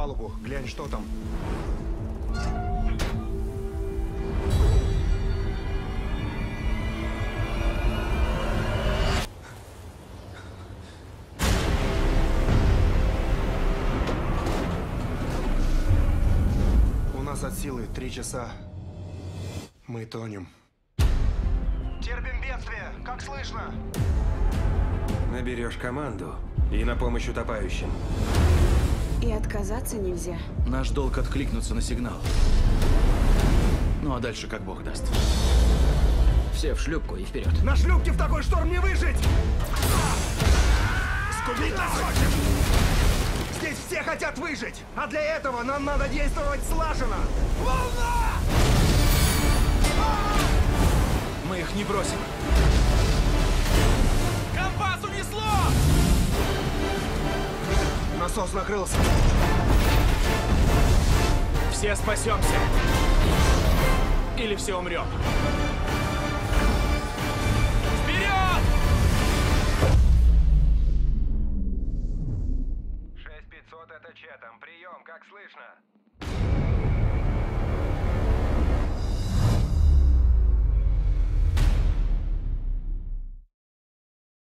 палубу. Глянь, что там. У нас от силы 3 часа. Мы тонем. Терпим бедствие. Как слышно? Наберешь команду и на помощь утопающим. И отказаться нельзя. Наш долг откликнуться на сигнал. Ну а дальше как бог даст. Все в шлюпку и вперед. На шлюпке в такой шторм не выжить! Скубить нас хочет! Здесь все хотят выжить, а для этого нам надо действовать слаженно. Волна! Мы их не бросим. Компас унесло! Насос накрылся. Все спасемся. Или все умрем. Вперед! 6500, это Чатам. Прием, как слышно?